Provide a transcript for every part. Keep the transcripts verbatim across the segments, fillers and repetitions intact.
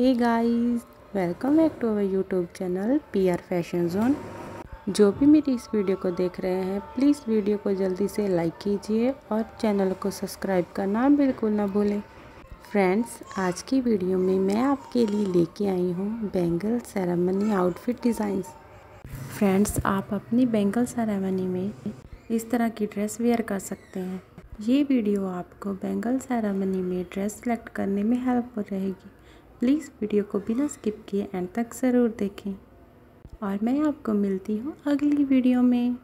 Hey guys, welcome back to our YouTube channel PR fashion zone. जो भी मेरी इस वीडियो को देख रहे हैं प्लीज़ वीडियो को जल्दी से लाइक कीजिए और चैनल को सब्सक्राइब करना बिल्कुल ना भूलें। फ्रेंड्स, आज की वीडियो में मैं आपके लिए लेके आई हूँ bangle ceremony outfit designs. Friends, आप अपनी बैंगल सेरेमनी में इस तरह की ड्रेस वेयर कर सकते हैं। ये वीडियो आपको बैंगल सेरेमनी में ड्रेस सेलेक्ट करने में हेल्पफुल रहेगी। प्लीज़ वीडियो को बिना स्किप किए एंड तक ज़रूर देखें और मैं आपको मिलती हूँ अगली वीडियो में।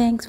Thanks